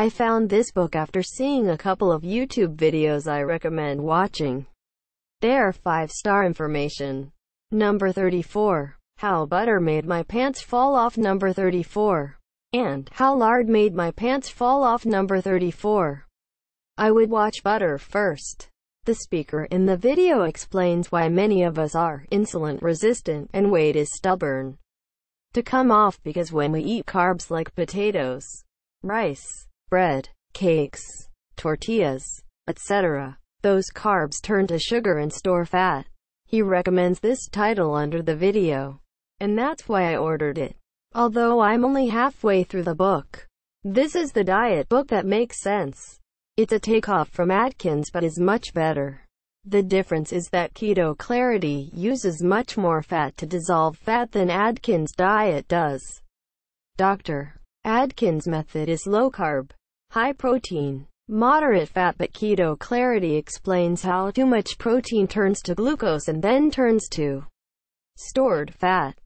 I found this book after seeing a couple of YouTube videos I recommend watching. They are 5-star information. Number 34. How Butter Made My Pants Fall Off. Number 34. And How Lard Made My Pants Fall Off. Number 34. I would watch butter first. The speaker in the video explains why many of us are insulin resistant and weight is stubborn to come off because when we eat carbs like potatoes, rice, bread, cakes, tortillas, etc., those carbs turn to sugar and store fat. He recommends this title under the video, and that's why I ordered it. Although I'm only halfway through the book, this is the diet book that makes sense. It's a takeoff from Atkins but is much better. The difference is that Keto Clarity uses much more fat to dissolve fat than Atkins' diet does. Dr. Atkins' method is low-carb, high-protein, moderate fat, but Keto Clarity explains how too much protein turns to glucose and then turns to stored fat.